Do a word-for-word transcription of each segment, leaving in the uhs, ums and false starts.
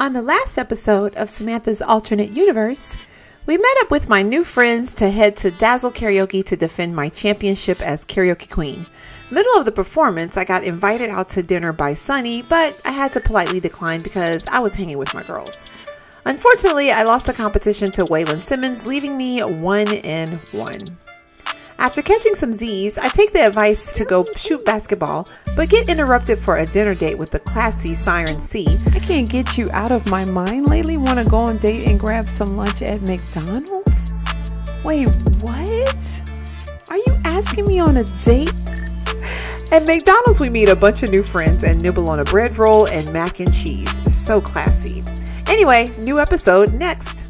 On the last episode of Samantha's Alternate Universe, we met up with my new friends to head to Dazzle Karaoke to defend my championship as karaoke queen. Middle of the performance, I got invited out to dinner by Sonny, but I had to politely decline because I was hanging with my girls. Unfortunately, I lost the competition to Waylon Simmons, leaving me one and one. After catching some Z's, I take the advice to go shoot basketball, but get interrupted for a dinner date with the classy Siren C. I can't get you out of my mind lately. Want to go on date and grab some lunch at McDonald's? Wait, what? Are you asking me on a date? At McDonald's, we meet a bunch of new friends and nibble on a bread roll and mac and cheese. So classy. Anyway, new episode next.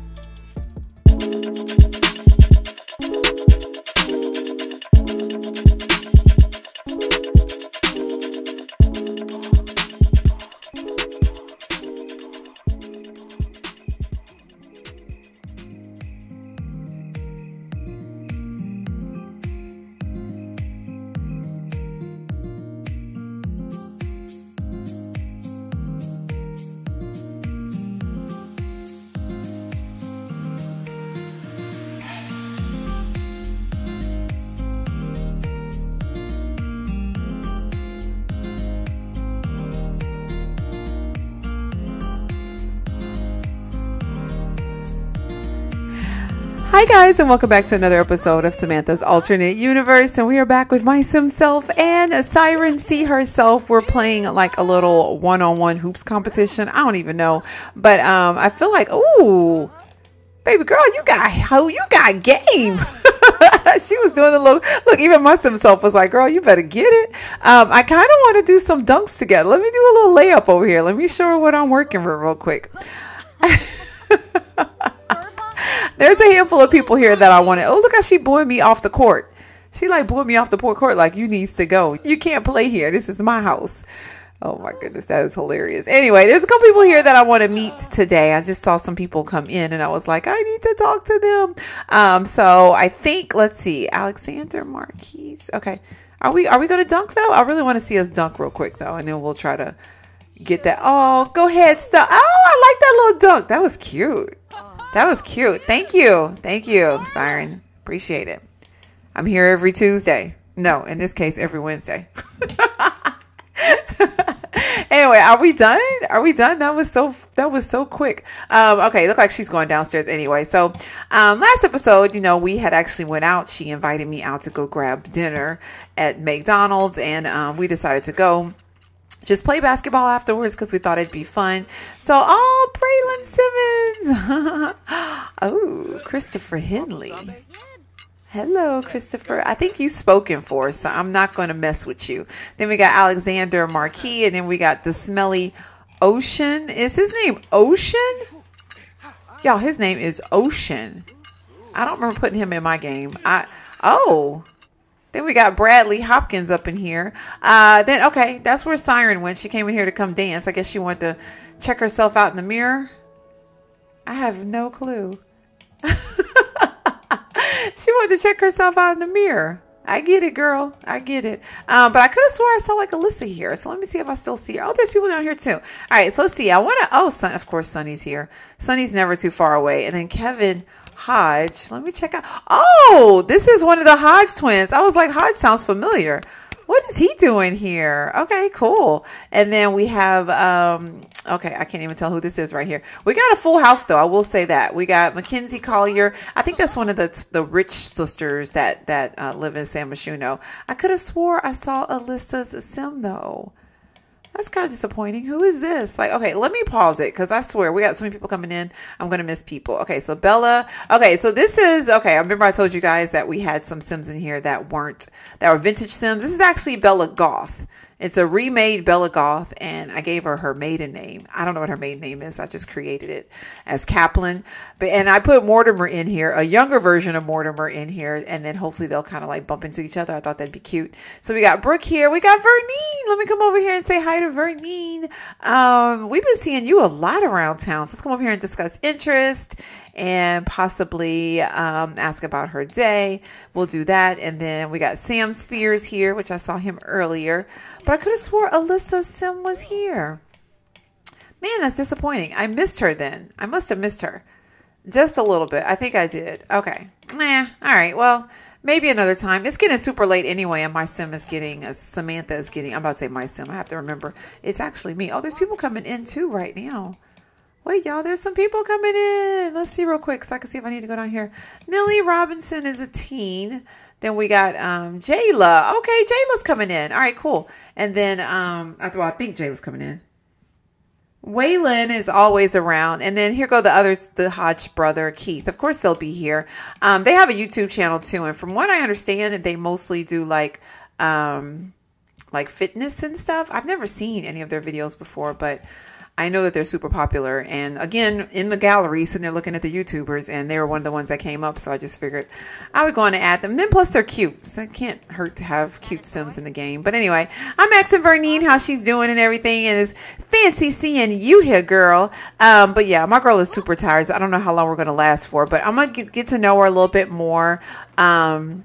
Hi guys, and welcome back to another episode of Samantha's Alternate Universe, and we are back with my Sim Self and Siren C herself. We're playing like a little one-on-one hoops competition. I don't even know, but um, I feel like, ooh, baby girl, you got ho, you got game. She was doing the little look. Even my Sim Self was like, "Girl, you better get it." Um, I kind of want to do some dunks together. Let me do a little layup over here. Let me show her what I'm working with real quick. There's a handful of people here that I wanted. Oh, look how she booed me off the court. She like booed me off the court like, you needs to go. You can't play here. This is my house. Oh my goodness, that is hilarious. Anyway, there's a couple people here that I want to meet today. I just saw some people come in and I was like, I need to talk to them. Um, so I think, let's see, Alexander Marquis. Okay. Are we, are we going to dunk though? I really want to see us dunk real quick though. And then we'll try to get that. Oh, go ahead. Stop. Oh, I like that little dunk. That was cute. That was cute. Thank you. Thank you, Siren. Appreciate it. I'm here every Tuesday. No, in this case, every Wednesday. Anyway, are we done? Are we done? That was so, that was so quick. Um, okay. Look like she's going downstairs anyway. So, um, last episode, you know, we had actually went out. She invited me out to go grab dinner at McDonald's and, um, we decided to go. Just play basketball afterwards because we thought it'd be fun. So, oh, Braylon Simmons. Oh, Christopher Henley. Hello, Christopher. I think you've spoken for, so I'm not going to mess with you. Then we got Alexander Marquis, and then we got the smelly Ocean. Is his name Ocean? Y'all, his name is Ocean. I don't remember putting him in my game. I Oh. Then we got Bradley Hopkins up in here. Uh, then, okay, that's where Siren went. She came in here to come dance. I guess she wanted to check herself out in the mirror. I have no clue. She wanted to check herself out in the mirror. I get it, girl. I get it. Um, but I could have swore I saw like Alyssa here. So let me see if I still see her. Oh, there's people down here too. All right, so let's see. I want to, oh, Son, of course, Sonny's here. Sonny's never too far away. And then Kevin Hodge. Let me check out. Oh, this is one of the Hodge twins. I was like, Hodge sounds familiar. What is he doing here? Okay, cool. And then we have, um, okay, I can't even tell who this is right here. We got a full house though. I will say that we got Mackenzie Collier. I think that's one of the, the rich sisters that, that uh, live in San Myshuno. I could have swore I saw Alyssa's sim though. That's kind of disappointing. Who is this? Like, okay, let me pause it because I swear we got so many people coming in. I'm going to miss people. Okay, so Bella. Okay, so this is, okay, I remember I told you guys that we had some Sims in here that weren't, that were vintage Sims. This is actually Bella Goth. It's a remade Bella Goth, and I gave her her maiden name. I don't know what her maiden name is. I just created it as Kaplan. But and I put Mortimer in here, a younger version of Mortimer in here, and then hopefully they'll kind of like bump into each other. I thought that'd be cute. So we got Brooke here. We got Vernine. Let me come over here and say hi to Vernine. Um, we've been seeing you a lot around town. So let's come over here and discuss interest and possibly um, ask about her day. We'll do that. And then we got Sam Spears here, which I saw him earlier, but I could have swore Alyssa Sim was here. Man, that's disappointing. I missed her then. I must have missed her. Just a little bit. I think I did. Okay. Nah. All right. Well, maybe another time. It's getting super late anyway, and my sim is getting, uh, Samantha is getting, I'm about to say my sim. I have to remember. It's actually me. Oh, there's people coming in too right now. Wait, y'all, there's some people coming in. Let's see real quick so I can see if I need to go down here. Millie Robinson is a teen. Then we got um, Jayla. Okay, Jayla's coming in. All right, cool. And then, um, well, I think Jayla's coming in. Waylon is always around. And then here go the others, the Hodge brother, Keith. Of course, they'll be here. Um, they have a YouTube channel too. And from what I understand, they mostly do like... Um, like fitness and stuff. I've never seen any of their videos before, but... I know that they're super popular, and again, in the gallery, sitting there looking at the YouTubers, and they were one of the ones that came up, so I just figured I would go on to add them. Then plus they're cute, so it can't hurt to have cute sims in the game. But anyway, I'm asking Vernine how she's doing and everything, and it's fancy seeing you here, girl. Um, but yeah, my girl is super tired, so I don't know how long we're going to last for, but I'm going to get to know her a little bit more, um,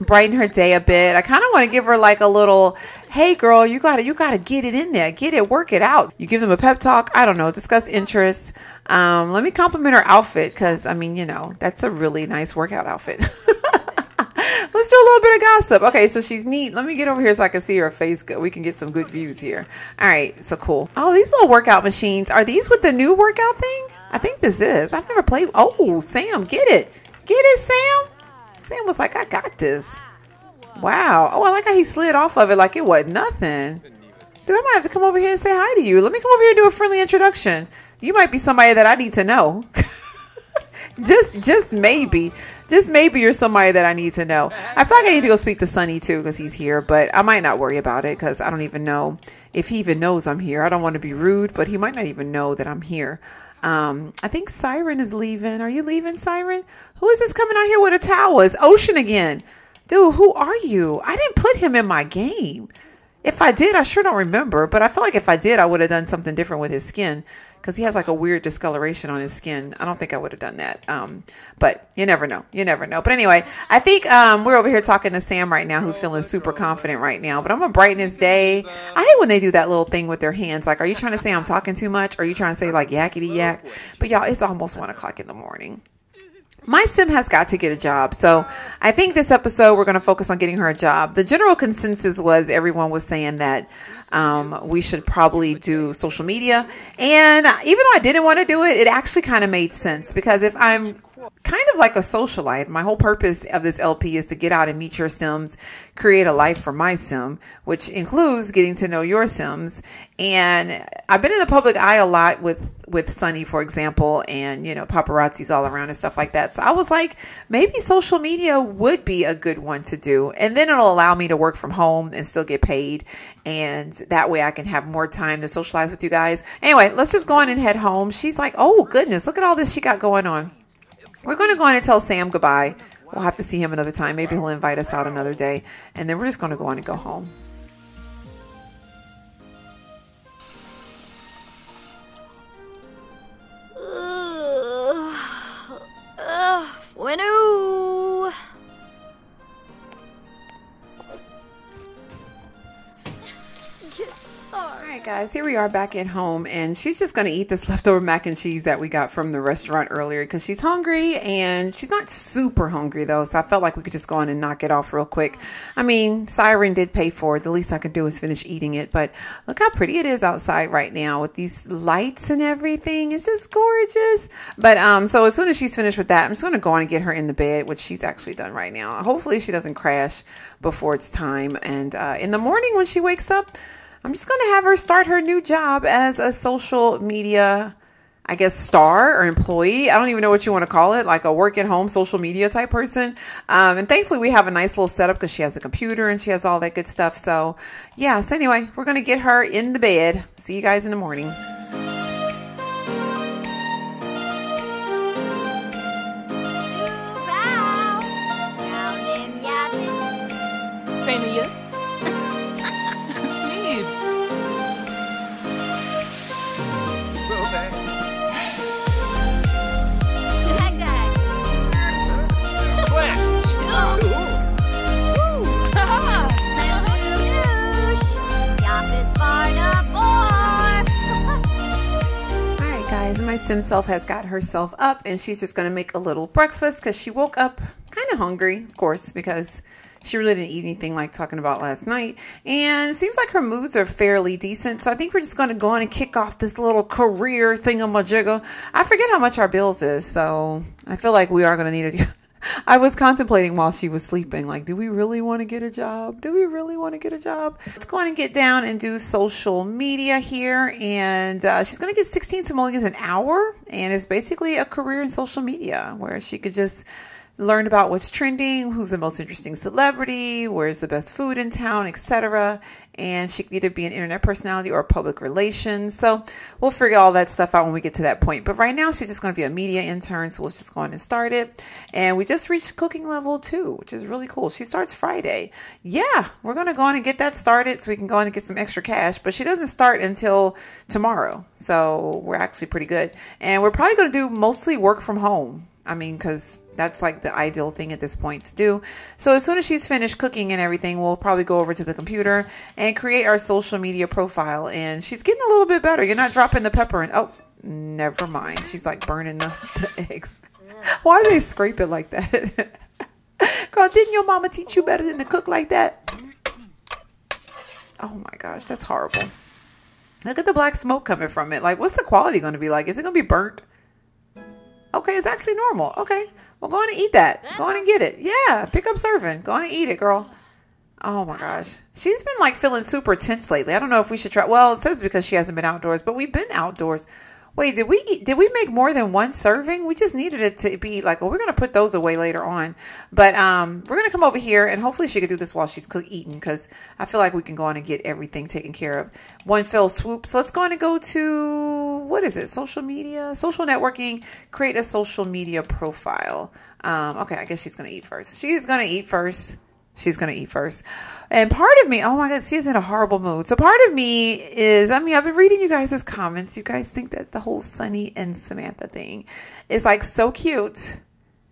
brighten her day a bit. I kind of want to give her like a little... Hey girl, you gotta, you gotta get it in there. Get it, work it out. You give them a pep talk. I don't know, discuss interests. Um, let me compliment her outfit because, I mean, you know, that's a really nice workout outfit. Let's do a little bit of gossip. Okay, so she's neat. Let me get over here so I can see her face. We can get some good views here. All right, so cool. Oh, these little workout machines. Are these with the new workout thing? I think this is. I've never played. Oh, Sam, get it. Get it, Sam. Sam was like, I got this. Wow. Oh, I like how he slid off of it like it wasn't nothing. Dude, I might have to come over here and say hi to you. Let me come over here and do a friendly introduction. You might be somebody that I need to know. just just maybe. Just maybe you're somebody that I need to know. I feel like I need to go speak to Sonny too because he's here, but I might not worry about it because I don't even know if he even knows I'm here. I don't want to be rude, but he might not even know that I'm here. Um, I think Siren is leaving. Are you leaving, Siren? Who is this coming out here with a towel? It's Ocean again. Dude, who are you? I didn't put him in my game. If I did, I sure don't remember. But I feel like if I did, I would have done something different with his skin. Because he has like a weird discoloration on his skin. I don't think I would have done that. Um, but you never know. You never know. But anyway, I think um, we're over here talking to Sam right now who's feeling super confident right now. But I'm going to brighten his day. I hate when they do that little thing with their hands. Like, are you trying to say I'm talking too much? Or are you trying to say like yakety yak? But y'all, it's almost one o'clock in the morning. My sim has got to get a job. So I think this episode, we're going to focus on getting her a job. The general consensus was everyone was saying that um, we should probably do social media. And even though I didn't want to do it, it actually kind of made sense because if I'm kind of like a socialite, my whole purpose of this L P is to get out and meet your sims, create a life for my sim, which includes getting to know your sims. And I've been in the public eye a lot with, with Sonny, for example, and, you know, paparazzi's all around and stuff like that. So I was like, maybe social media would be a good one to do. And then it'll allow me to work from home and still get paid. And that way I can have more time to socialize with you guys. Anyway, let's just go on and head home. She's like, oh goodness, look at all this she got going on. We're going to go on and tell Sam goodbye. We'll have to see him another time. Maybe he'll invite us out another day. And then we're just going to go on and go home. Winoo! Alright guys, here we are back at home and she's just going to eat this leftover mac and cheese that we got from the restaurant earlier because she's hungry and she's not super hungry though, so I felt like we could just go on and knock it off real quick. I mean, Siren did pay for it. The least I could do is finish eating it, but look how pretty it is outside right now with these lights and everything. It's just gorgeous. But um, so as soon as she's finished with that, I'm just going to go on and get her in the bed, which she's actually done right now. Hopefully she doesn't crash before it's time. And uh, in the morning when she wakes up, I'm just going to have her start her new job as a social media, I guess, star or employee. I don't even know what you want to call it, like a work at home social media type person. Um, and thankfully, we have a nice little setup because she has a computer and she has all that good stuff. So, yeah. So anyway, we're going to get her in the bed. See you guys in the morning. This barn up more. my sim self has got herself up and she's just gonna make a little breakfast because she woke up kind of hungry, of course, because she really didn't eat anything like talking about last night. And it seems like her moods are fairly decent. So I think we're just going to go on and kick off this little career thingamajigga. I forget how much our bills is. So I feel like we are going to need a... I was contemplating while she was sleeping, like, do we really want to get a job? Do we really want to get a job? Let's go on and get down and do social media here. And uh, she's going to get sixteen simoleons an hour. And it's basically a career in social media where she could just... learn about what's trending, who's the most interesting celebrity, where's the best food in town, et cetera. And she could either be an internet personality or public relations. So we'll figure all that stuff out when we get to that point. But right now, she's just going to be a media intern. So let's just go on and start it. And we just reached cooking level two, which is really cool. She starts Friday. Yeah, we're going to go on and get that started so we can go on and get some extra cash. But she doesn't start until tomorrow. So we're actually pretty good. And we're probably going to do mostly work from home. I mean, because that's like the ideal thing at this point to do. So as soon as she's finished cooking and everything, we'll probably go over to the computer and create our social media profile. And she's getting a little bit better. You're not dropping the pepper and oh, never mind. She's like burning the, the eggs. Why do they scrape it like that? Girl, didn't your mama teach you better than to cook like that? Oh my gosh, that's horrible. Look at the black smoke coming from it. Like, what's the quality going to be like? Is it going to be burnt? Okay, it's actually normal. Okay, well, go on and eat that. Go on and get it. Yeah, pick up serving. Go on and eat it, girl. Oh, my gosh. She's been, like, feeling super tense lately. I don't know if we should try. Well, it says because she hasn't been outdoors, but we've been outdoors. Wait, did we eat? Did we make more than one serving? We just needed it to be like, well, we're going to put those away later on. But um, we're going to come over here, and hopefully she could do this while she's cook eating because I feel like we can go on and get everything taken care of. One fell swoop. So let's go on and go to, what is it? Social media, social networking, create a social media profile. Um, okay, I guess she's going to eat first. She's going to eat first. She's going to eat first. And part of me, oh my God, she's in a horrible mood. So part of me is, I mean, I've been reading you guys' comments. You guys think that the whole Sonny and Samantha thing is like so cute.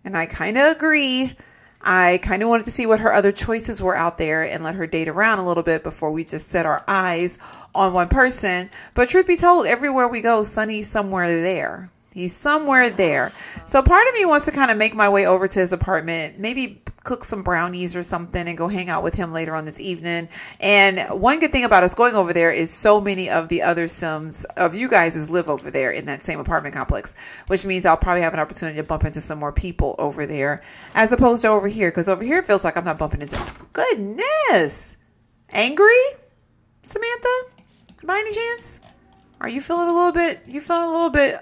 And I kind of agree. I kind of wanted to see what her other choices were out there and let her date around a little bit before we just set our eyes on one person. But truth be told, everywhere we go, Sonny's somewhere there. He's somewhere there. So part of me wants to kind of make my way over to his apartment, maybe cook some brownies or something and go hang out with him later on this evening. And one good thing about us going over there is so many of the other Sims of you guys live over there in that same apartment complex, which means I'll probably have an opportunity to bump into some more people over there as opposed to over here. Because over here, it feels like I'm not bumping into. Goodness. Angry? Samantha? By any chance? Are you feeling a little bit, you feeling a little bit...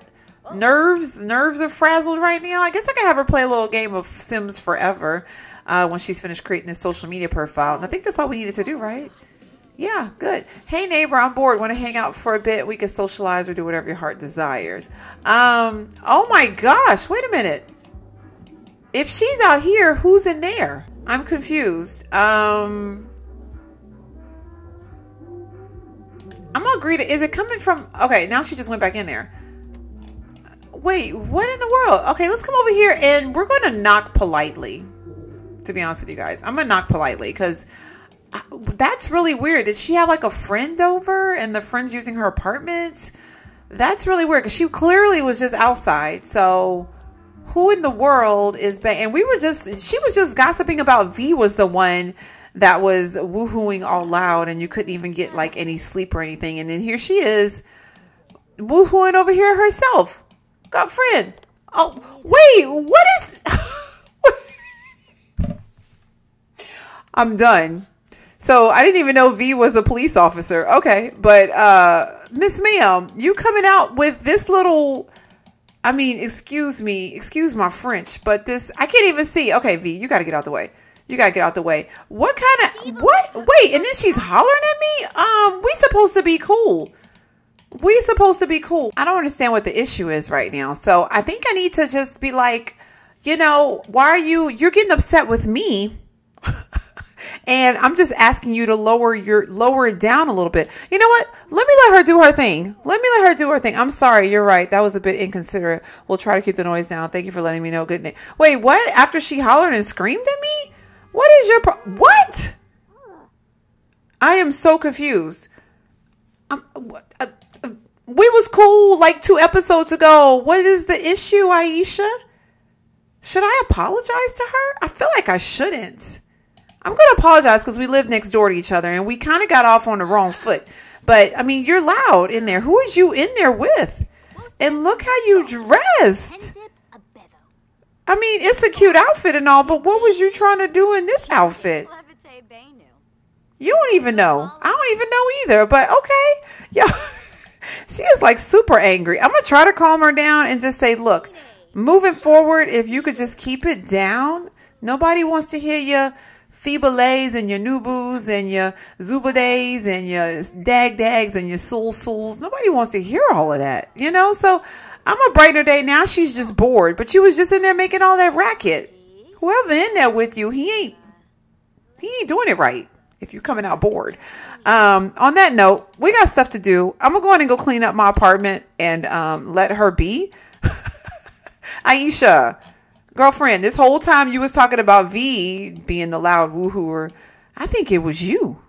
Nerves, nerves are frazzled right now. I guess I could have her play a little game of Sims Forever uh, when she's finished creating this social media profile. And I think that's all we needed to do, right? Yeah, good. Hey, neighbor, I'm bored. Want to hang out for a bit? We can socialize or do whatever your heart desires. Um, oh my gosh, wait a minute. If she's out here, who's in there? I'm confused. Um... I'm going to agree to... Is it coming from... Okay, now she just went back in there. Wait, what in the world? Okay, let's come over here and we're going to knock politely, to be honest with you guys. I'm going to knock politely because that's really weird. Did she have like a friend over and the friend's using her apartment? That's really weird because she clearly was just outside. So who in the world is... Ba and we were just... She was just gossiping about V was the one that was woohooing all loud and you couldn't even get like any sleep or anything. And then here she is woohooing over here herself. Got friend. Oh, wait, what is... I'm done. So I didn't even know V was a police officer. Okay, but uh, Miss Ma'am, you coming out with this little... I mean, excuse me, excuse my French, but this... I can't even see. Okay, V, you got to get out the way. You got to get out the way. What kind of... What? Wait, and then she's hollering at me? Um, we supposed to be cool. We're supposed to be cool. I don't understand what the issue is right now. So I think I need to just be like, you know, why are you, you're getting upset with me. And I'm just asking you to lower your, lower it down a little bit. You know what? Let me let her do her thing. Let me let her do her thing. I'm sorry. You're right. That was a bit inconsiderate. We'll try to keep the noise down. Thank you for letting me know. Good night. Wait, what? After she hollered and screamed at me? What is your, pro what? I am so confused. I'm, what, uh, we was cool like two episodes ago. What is the issue, Aisha? Should I apologize to her? I feel like I shouldn't. I'm going to apologize because we live next door to each other and we kind of got off on the wrong foot. But, I mean, you're loud in there. Who is you in there with? And look how you dressed. I mean, it's a cute outfit and all, but what was you trying to do in this outfit? You don't even know. I don't even know either, but okay. Yeah. She is like super angry. I'm going to try to calm her down and just say, look, moving forward, if you could just keep it down. Nobody wants to hear you. Feebalays and your Nubus and your Zubadays and your Dag Dags and your Soul Souls. Nobody wants to hear all of that, you know? So I'm a brighter day now. She's just bored, but you was just in there making all that racket. Whoever in there with you, he ain't, he ain't doing it right if you're coming out bored. Um, on that note, we got stuff to do. I'm going to go in and go clean up my apartment and um, let her be. Aisha. Girlfriend, this whole time you was talking about V being the loud woohooer. I think it was you.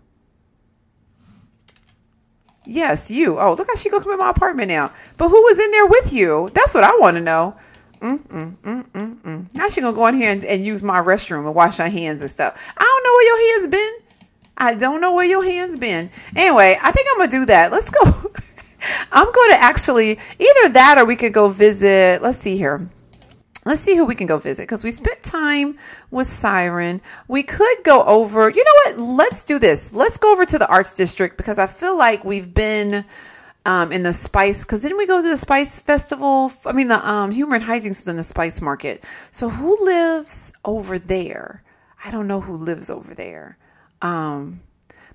Yes, you. Oh, look how she goes to my apartment now. But who was in there with you? That's what I want to know. Mm-mm-mm-mm-mm. Now she going to go in here and, and use my restroom and wash her hands and stuff. I don't know where your hands been. I don't know where your hands been. Anyway, I think I'm going to do that. Let's go. I'm going to actually either that or we could go visit. Let's see here. Let's see who we can go visit because we spent time with Siren. We could go over. You know what? Let's do this. Let's go over to the Arts District because I feel like we've been um, in the Spice. Because didn't we go to the Spice Festival? I mean, the um, Humor and Hijinks was in the Spice Market. So who lives over there? I don't know who lives over there. Um,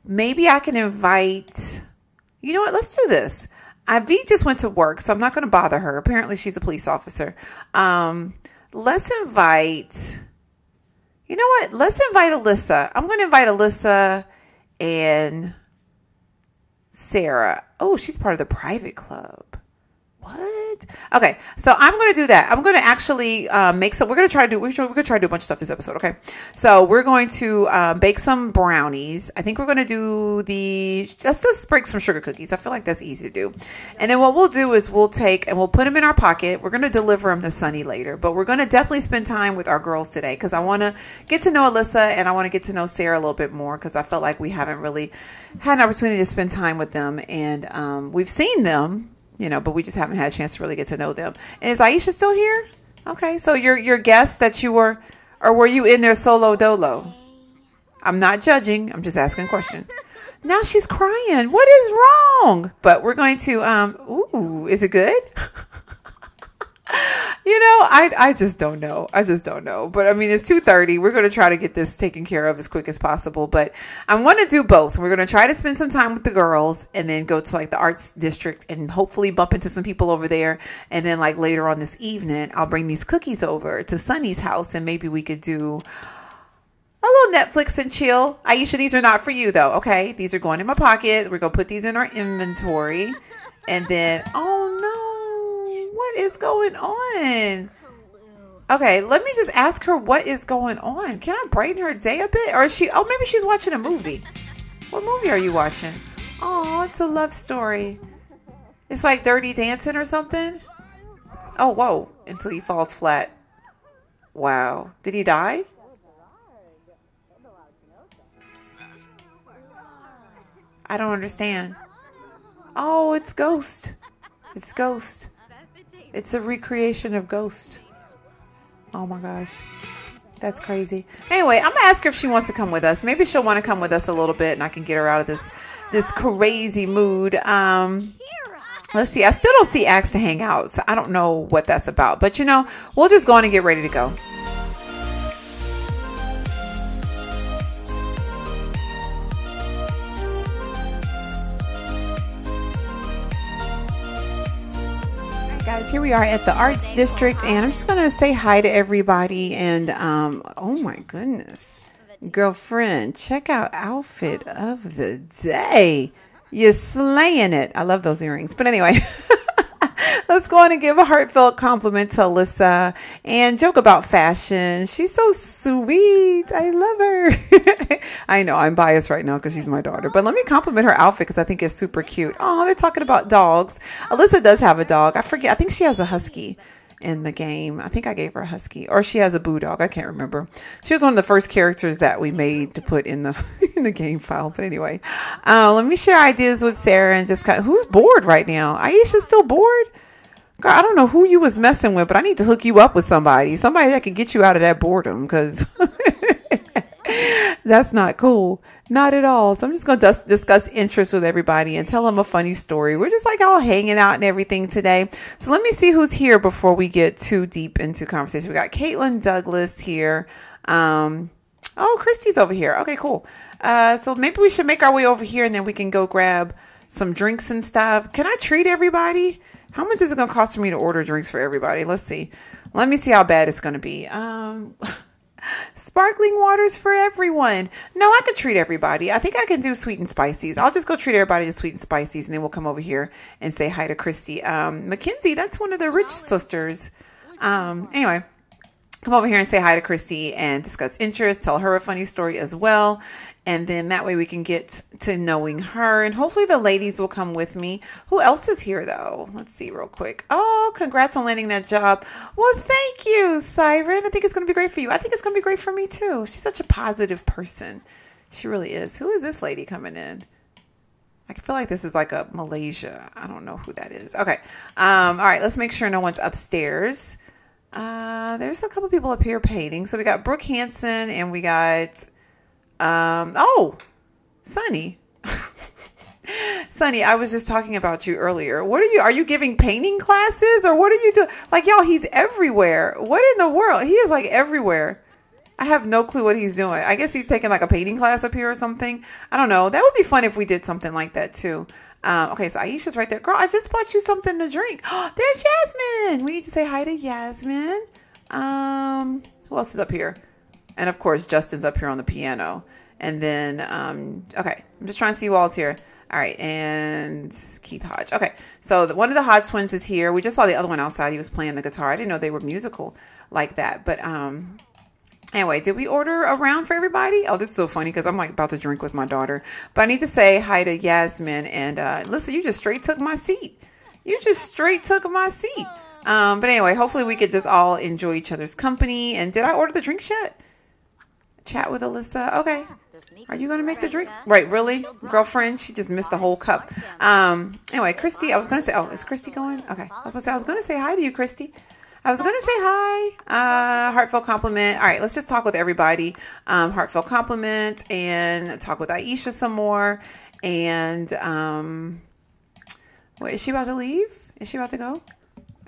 maybe I can invite. You know what? Let's do this. Ivy just went to work, so I'm not going to bother her. Apparently, she's a police officer. Um, let's invite, you know what? Let's invite Alyssa. I'm going to invite Alyssa and Sarah. Oh, she's part of the private club. What? Okay, so I'm going to do that. I'm going to actually uh, make some, we're going to try to do, we're going to try to do a bunch of stuff this episode, okay? So we're going to uh, bake some brownies. I think we're going to do the, let's just break some sugar cookies. I feel like that's easy to do. And then what we'll do is we'll take and we'll put them in our pocket. We're going to deliver them to Sonny later, but we're going to definitely spend time with our girls today because I want to get to know Alyssa and I want to get to know Sarah a little bit more because I felt like we haven't really had an opportunity to spend time with them and um, we've seen them. You know, but we just haven't had a chance to really get to know them. And is Aisha still here? Okay, so your your guess that you were, or were you in there solo dolo? I'm not judging. I'm just asking a question. Now she's crying. What is wrong? But we're going to, um, ooh, is it good? You know, I I just don't know. I just don't know. But I mean, it's two thirty. We're going to try to get this taken care of as quick as possible. But I want to do both. We're going to try to spend some time with the girls and then go to like the Arts District and hopefully bump into some people over there. And then like later on this evening, I'll bring these cookies over to Sonny's house and maybe we could do a little Netflix and chill. Aisha, these are not for you though. Okay. These are going in my pocket. We're going to put these in our inventory. And then, oh no. What is going on? Okay, let me just ask her what is going on. Can I brighten her day a bit? Or is she, oh, maybe she's watching a movie. What movie are you watching? Oh, it's a love story. It's like Dirty Dancing or something. Oh, whoa, until he falls flat. Wow. Did he die? I don't understand. Oh, it's Ghost. It's Ghost. It's a recreation of Ghost. Oh my gosh. That's crazy. Anyway, I'm going to ask her if she wants to come with us. Maybe she'll want to come with us a little bit and I can get her out of this this crazy mood. Um, let's see. I still don't see Axe to hang out. So I don't know what that's about. But you know, we'll just go on and get ready to go. Guys, here we are at the Arts District and I'm just gonna say hi to everybody and um oh my goodness, girlfriend, check out outfit of the day. You're slaying it. I love those earrings, but anyway. Let's go on and give a heartfelt compliment to Alyssa and joke about fashion. She's so sweet. I love her. I know I'm biased right now because she's my daughter, but let me compliment her outfit because I think it's super cute. Oh, they're talking about dogs. Alyssa does have a dog. I forget. I think she has a husky in the game. I think I gave her a husky, or she has a bulldog. I can't remember. She was one of the first characters that we made to put in the in the game file. But anyway, uh, let me share ideas with Sarah and just kind of, who's bored right now? Aisha's still bored? Girl, I don't know who you was messing with, but I need to hook you up with somebody. Somebody that can get you out of that boredom, because that's not cool. Not at all. So I'm just going to dis discuss interests with everybody and tell them a funny story. We're just like all hanging out and everything today. So let me see who's here before we get too deep into conversation. We got Caitlin Douglas here. Um, oh, Christy's over here. Okay, cool. Uh, so maybe we should make our way over here and then we can go grab some drinks and stuff. Can I treat everybody? How much is it going to cost for me to order drinks for everybody? Let's see. Let me see how bad it's going to be. Um... Sparkling waters for everyone. No, I could treat everybody. I think I can do sweet and spices. I'll just go treat everybody to sweet and spices, and then we'll come over here and say hi to Christy. Um, Mackenzie, that's one of the rich sisters. Um, anyway, come over here and say hi to Christy and discuss interests. Tell her a funny story as well. And then that way we can get to knowing her. And hopefully the ladies will come with me. Who else is here, though? Let's see real quick. Oh, congrats on landing that job. Well, thank you, Siren. I think it's going to be great for you. I think it's going to be great for me, too. She's such a positive person. She really is. Who is this lady coming in? I feel like this is like a Malaysia. I don't know who that is. Okay. Um, all right. Let's make sure no one's upstairs. Uh, there's a couple people up here painting. So we got Brooke Hansen and we got... Um, oh, Sonny, Sonny, I was just talking about you earlier. What are you, are you giving painting classes or what are you doing? Like, y'all, he's everywhere. What in the world? He is like everywhere. I have no clue what he's doing. I guess he's taking like a painting class up here or something. I don't know. That would be fun if we did something like that too. Um, okay, so Aisha's right there. Girl, I just bought you something to drink. There's Yasmin. We need to say hi to Yasmin. Um, who else is up here? And of course, Justin's up here on the piano. And then, um, okay, I'm just trying to see who all's here. All right, and Keith Hodge. Okay, so the, one of the Hodge twins is here. We just saw the other one outside. He was playing the guitar. I didn't know they were musical like that. But um, anyway, did we order a round for everybody? Oh, this is so funny because I'm like about to drink with my daughter. But I need to say hi to Yasmin. And uh, listen, you just straight took my seat. You just straight took my seat. Um, but anyway, hopefully we could just all enjoy each other's company. And did I order the drinks yet? Chat with Alyssa. Okay. Are you going to make the drinks? Right. Really? Girlfriend? She just missed the whole cup. Um, anyway, Christy, I was going to say, oh, is Christy going? Okay. I was going to say hi to you, Christy. I was going to say hi. Uh, heartfelt compliment. All right. Let's just talk with everybody. Um, heartfelt compliment and talk with Aisha some more. And, um, wait, is she about to leave? Is she about to go?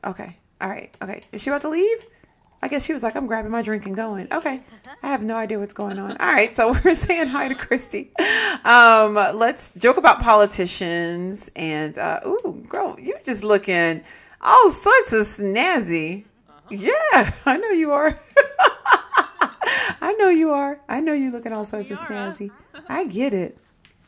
Okay. All right. Okay. Is she about to leave? I guess she was like, I'm grabbing my drink and going. Okay. I have no idea what's going on. All right. So we're saying hi to Christy. Um, let's joke about politicians. And, uh, ooh, girl, you just looking all sorts of snazzy. Yeah, I know you are. I know you are. I know you looking all sorts of snazzy. I get it.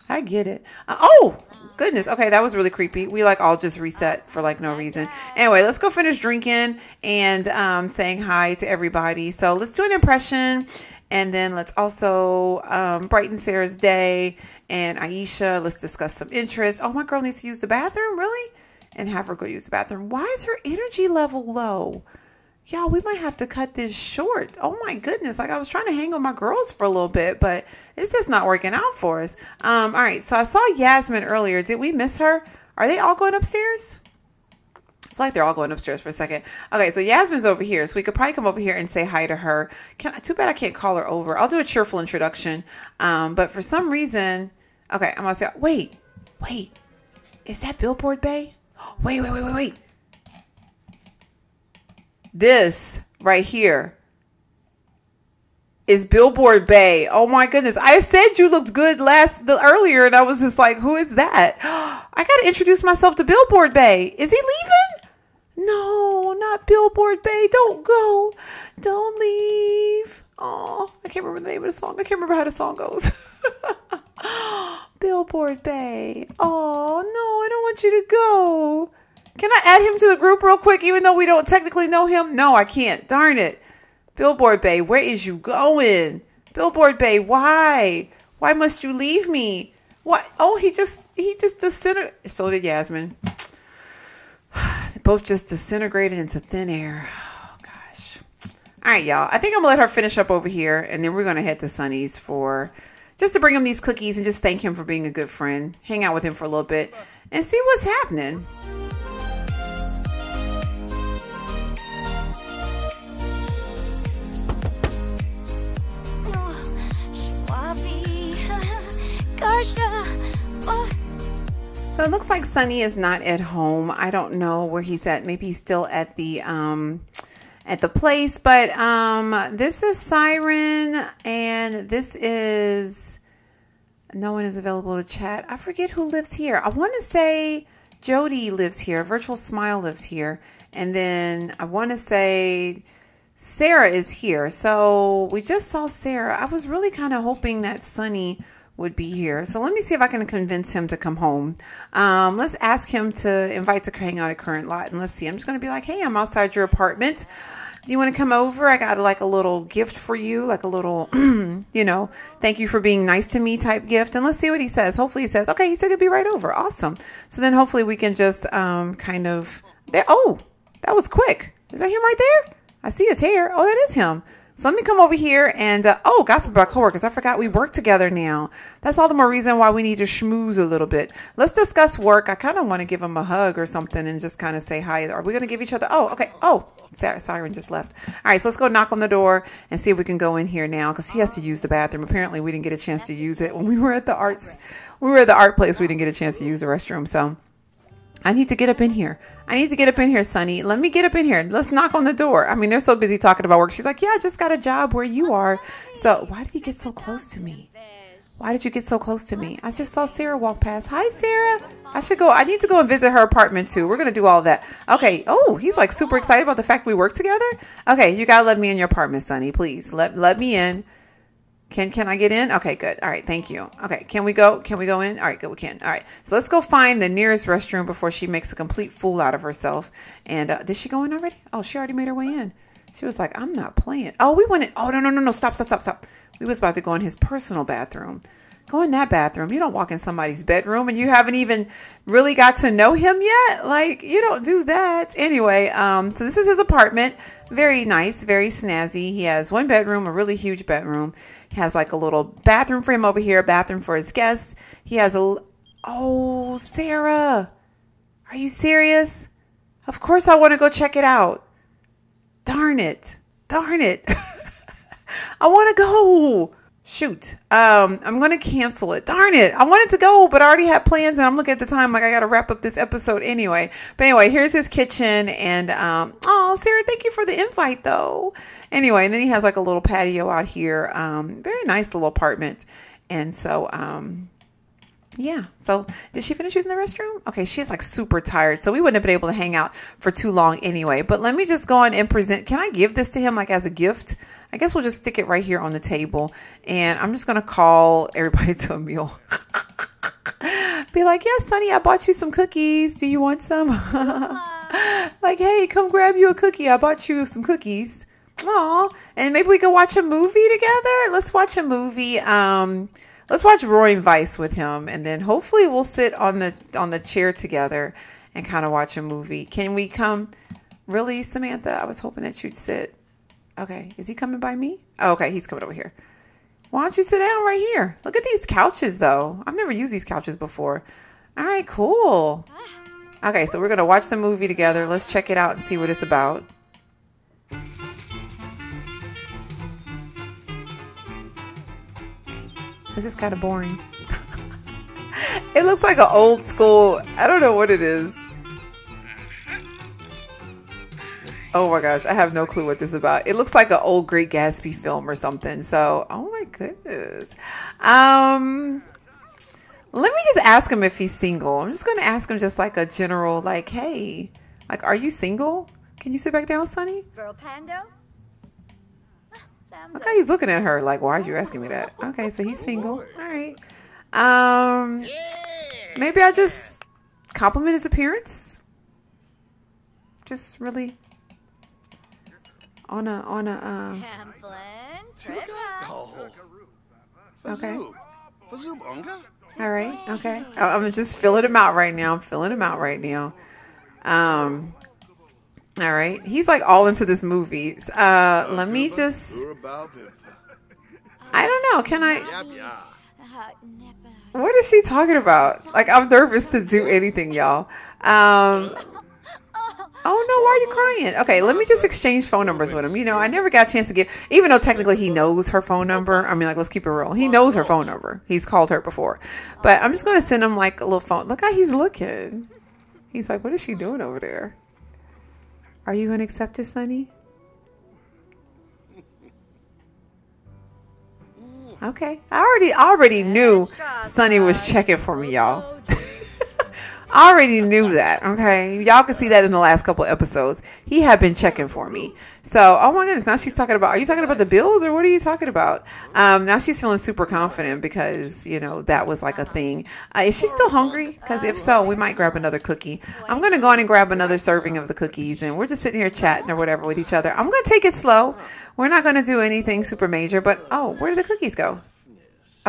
I get it. Uh, oh, goodness. Okay, that was really creepy. We like all just reset for like no reason. Anyway, let's go finish drinking and um, saying hi to everybody. So let's do an impression. And then let's also um, brighten Sarah's day. And Aisha, let's discuss some interest. Oh, my girl needs to use the bathroom? Really? And have her go use the bathroom. Why is her energy level low? Y'all, we might have to cut this short. Oh my goodness. Like I was trying to hang with my girls for a little bit, but it's just not working out for us. Um, all right. So I saw Yasmin earlier. Did we miss her? Are they all going upstairs? I feel like they're all going upstairs for a second. Okay. So Yasmin's over here. So we could probably come over here and say hi to her. Can I, too bad I can't call her over. I'll do a cheerful introduction. Um, but for some reason, okay. I'm going to say, wait, wait, is that Billboard Bay? Wait, wait, wait, wait, wait. This right here is Billboard Bay. Oh my goodness. I said you looked good last the earlier and I was just like, who is that? I got to introduce myself to Billboard Bay. Is he leaving? No, not Billboard Bay. Don't go. Don't leave. Oh, I can't remember the name of the song. I can't remember how the song goes. Billboard Bay. Oh, no, I don't want you to go. Can I add him to the group real quick, even though we don't technically know him? No, I can't. Darn it. Billboard Bay, where is you going? Billboard Bay, why? Why must you leave me? What? Oh, he just, he just disintegrated. So did Yasmin. They both just disintegrated into thin air. Oh, gosh. All right, y'all. I think I'm going to let her finish up over here, and then we're going to head to Sonny's for, just to bring him these cookies and just thank him for being a good friend. Hang out with him for a little bit and see what's happening. So it looks like Sonny is not at home. I don't know where he's at. Maybe he's still at the um at the place, but um this is Siren and this is, no one is available to chat. I forget who lives here. I want to say Jody lives here, Virtual Smile lives here, and then I want to say Sarah is here. So we just saw Sarah. I was really kind of hoping that Sonny would be here. So let me see if I can convince him to come home. Um, let's ask him to invite to hang out at Current Lot, and let's see. I'm just going to be like, hey, I'm outside your apartment. Do you want to come over? I got like a little gift for you, like a little, you know, thank you for being nice to me type gift. And let's see what he says. Hopefully he says, okay, he said he'll be right over. Awesome. So then hopefully we can just um, kind of there. Oh, that was quick. Is that him right there? I see his hair. Oh, that is him. So let me come over here and, uh, oh, gossip about coworkers. I forgot we work together now. That's all the more reason why we need to schmooze a little bit. Let's discuss work. I kind of want to give him a hug or something and just kind of say hi. Are we going to give each other? Oh, okay. Oh, Siren just left. All right, so let's go knock on the door and see if we can go in here now because she has to use the bathroom. Apparently, we didn't get a chance to use it when we were at the arts. We were at the art place. We didn't get a chance to use the restroom, so I need to get up in here. I need to get up in here, Sonny. Let me get up in here. Let's knock on the door. I mean, they're so busy talking about work. She's like, yeah, I just got a job where you are. So why did he get so close to me? Why did you get so close to me? I just saw Sarah walk past. Hi, Sarah. I should go. I need to go and visit her apartment, too. We're going to do all that. Okay. Oh, he's like super excited about the fact we work together. Okay. You got to let me in your apartment, Sonny. Please let, let me in. Can can I get in? Okay, good. All right, thank you. Okay, can we go? Can we go in? All right, good, we can. All right, so let's go find the nearest restroom before she makes a complete fool out of herself. And uh, did she go in already? Oh, she already made her way in. She was like, I'm not playing. Oh, we went in. Oh, no, no, no, no, stop, stop, stop, stop. We was about to go in his personal bathroom. Go in that bathroom. You don't walk in somebody's bedroom and you haven't even really got to know him yet. Like, you don't do that. Anyway, um, so this is his apartment. Very nice, very snazzy. He has one bedroom, a really huge bedroom. He has like a little bathroom for him over here, a bathroom for his guests. He has a, oh, Sarah, are you serious? Of course I want to go check it out. Darn it. Darn it. I want to go. Shoot, um, I'm going to cancel it. Darn it. I wanted to go, but I already had plans. And I'm looking at the time like I got to wrap up this episode anyway. But anyway, here's his kitchen. And, um, oh, Sarah, thank you for the invite, though. Anyway, and then he has like a little patio out here. Um, very nice little apartment. And so, um, yeah. So did she finish using the restroom? Okay. She's like super tired. So we wouldn't have been able to hang out for too long anyway. But let me just go on and present. Can I give this to him like as a gift? I guess we'll just stick it right here on the table. And I'm just going to call everybody to a meal. Be like, yes, Sonny, I bought you some cookies. Do you want some? Like, hey, come grab you a cookie. I bought you some cookies. Aw. And maybe we can watch a movie together. Let's watch a movie. Um, let's watch Roaring Vice with him. And then hopefully we'll sit on the, on the chair together and kind of watch a movie. Can we come? Really, Samantha? I was hoping that you'd sit. Okay, is he coming by me? Oh, okay, he's coming over here. Why don't you sit down right here? Look at these couches, though. I've never used these couches before. All right, cool. Okay, so we're going to watch the movie together. Let's check it out and see what it's about. This is kind of boring. It looks like an old school, I don't know what it is. Oh my gosh, I have no clue what this is about. It looks like an old Great Gatsby film or something. So, oh my goodness. Um, let me just ask him if he's single. I'm just going to ask him just like a general, like, hey, like, are you single? Can you sit back down, Sonny? Girl Pando? Okay, he's looking at her like, why are you asking me that? Okay, so he's single. All right. Um, maybe I just compliment his appearance. Just really on a on a um okay. All right, okay. I'm just filling him out right now. I'm filling him out right now. Um all right. He's like all into this movie. Uh let me just I don't know. Can I What is she talking about? Like, I'm nervous to do anything, y'all. Um Oh no, why are you crying? Okay, let me just exchange phone numbers with him. You know, I never got a chance to get, even though technically he knows her phone number. I mean, like, let's keep it real. He knows her phone number. He's called her before. But I'm just going to send him like a little phone. Look how he's looking. He's like, what is she doing over there? Are you going to accept it, Sonny? Okay. I already, already knew Sonny was checking for me, y'all. I already knew that, okay? Y'all can see that in the last couple episodes. He had been checking for me. So, oh my goodness, now she's talking about, are you talking about the bills or what are you talking about? Um, now she's feeling super confident because, you know, that was like a thing. Uh, is she still hungry? Because if so, we might grab another cookie. I'm going to go in and grab another serving of the cookies and we're just sitting here chatting or whatever with each other. I'm going to take it slow. We're not going to do anything super major, but oh, where did the cookies go?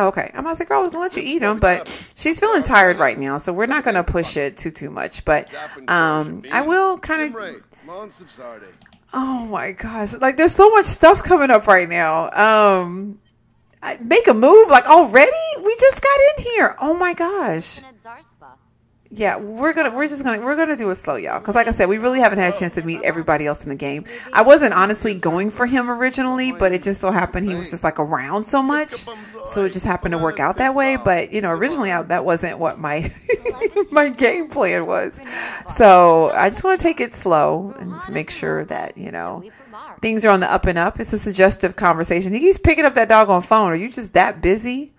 Okay, I'm about to say, girl, I was going to let you eat them, but she's feeling tired right now, so we're not going to push it too, too much, but um, I will kind of, oh my gosh, like there's so much stuff coming up right now. Um, I make a move, like already? We just got in here. Oh my gosh. Yeah, we're gonna we're just gonna we're gonna do it slow, y'all, because like I said, we really haven't had a chance to meet everybody else in the game. I wasn't honestly going for him originally, but it just so happened he was just like around so much, so it just happened to work out that way. But you know, originally I, that wasn't what my my game plan was, so I just want to take it slow and just make sure that, you know, things are on the up and up. It's a suggestive conversation. He's picking up that doggone phone. Are you just that busy?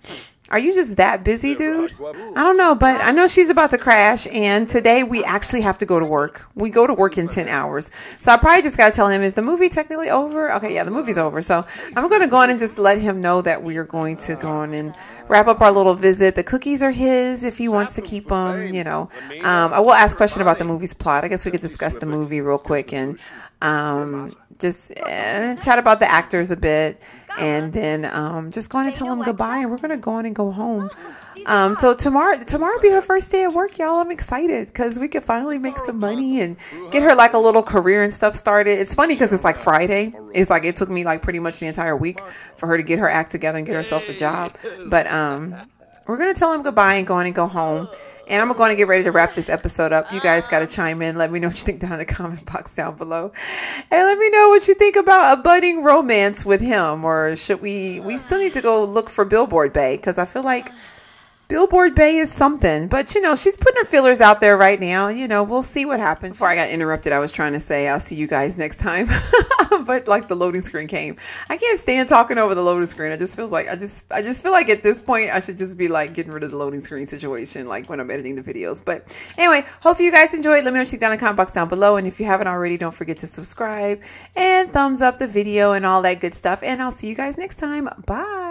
Are you just that busy, dude? I don't know, but I know she's about to crash, and today we actually have to go to work. We go to work in ten hours. So I probably just got to tell him, is the movie technically over? Okay, yeah, the movie's over. So I'm going to go on and just let him know that we are going to go on and wrap up our little visit. The cookies are his if he wants to keep them, you know. Um, I will ask a question about the movie's plot. I guess we could discuss the movie real quick and um, just uh, chat about the actors a bit. And then um, just go on and tell them goodbye, and we're going to go on and go home. Um, so tomorrow tomorrow will be her first day at work, y'all. I'm excited because we can finally make some money and get her like a little career and stuff started. It's funny because it's like Friday. It's like it took me like pretty much the entire week for her to get her act together and get herself a job. But um, we're going to tell them goodbye and go on and go home. And I'm going to get ready to wrap this episode up. You guys got to chime in. Let me know what you think down in the comment box down below. And let me know what you think about a budding romance with him. Or should we, we still need to go look for Billboard Bay. Because I feel like Billboard Bay is something. But, you know, she's putting her feelers out there right now. You know, we'll see what happens. Before I got interrupted, I was trying to say I'll see you guys next time. But like the loading screen came. I can't stand talking over the loading screen. I just feel like I just I just feel like at this point I should just be like getting rid of the loading screen situation, like when I'm editing the videos. But anyway, hopefully you guys enjoyed. Let me know what you think down in the comment box down below. And if you haven't already, don't forget to subscribe and thumbs up the video and all that good stuff. And I'll see you guys next time. Bye.